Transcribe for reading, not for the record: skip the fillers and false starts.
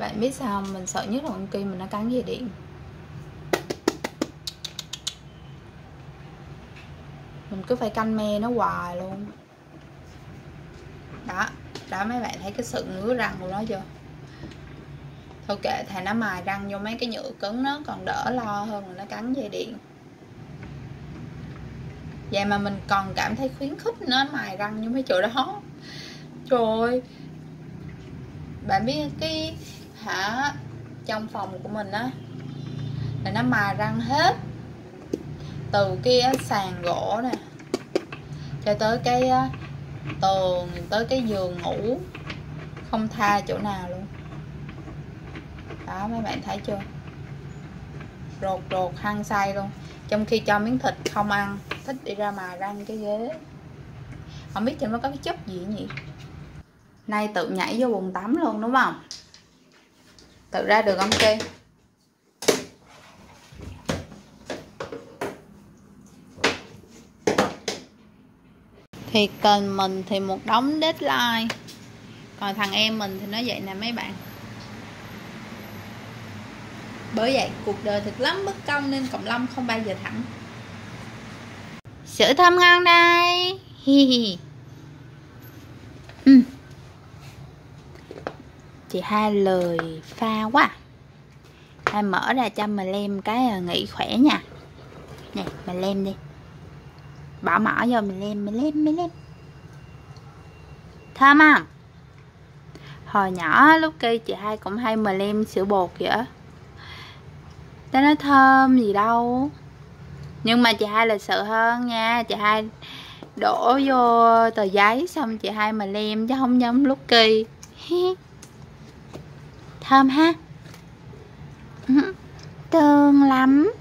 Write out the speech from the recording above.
Bạn biết sao mình sợ nhất là con kim mình nó cắn dây điện. Mình cứ phải canh me nó hoài luôn. Đó, đó mấy bạn thấy cái sự ngứa răng của nó chưa? Thôi kệ, thà nó mài răng vô mấy cái nhựa cứng nó còn đỡ lo hơn là nó cắn dây điện. Vậy mà mình còn cảm thấy khuyến khích nó mài răng như mấy chỗ đó. Trời ơi. Bạn biết cái trong phòng của mình á là nó mài răng hết, từ cái sàn gỗ nè cho tới cái tường, tới cái giường ngủ, không tha chỗ nào luôn. Đó mấy bạn thấy chưa, rột rột hăng say luôn, trong khi cho miếng thịt không ăn, thích đi ra mài răng cái ghế. Không biết trên nó có cái chất gì nhỉ. Nay tự nhảy vô bồn tắm luôn đúng không? Tự ra được không Ki? Thì cần mình thì một đống deadline, còn thằng em mình thì nó vậy nè mấy bạn. Bởi vậy cuộc đời thật lắm bất công nên cộng long không bao giờ thẳng. Sữa thơm ngon đây. Hi hi. Chị hai lời pha quá. Hai mở ra cho mình lem cái nghỉ khỏe nha. Này mình lem đi, bỏ mỏ vô mình lem, mình lem. Thơm không? Hồi nhỏ lúc kia chị hai cũng hay mà lem sữa bột vậy á. Nó nói thơm gì đâu. Nhưng mà chị hai lịch sự hơn nha. Chị hai đổ vô tờ giấy xong chị hai mà lem chứ không giống lúc kia. Thơm ha. Tương lắm.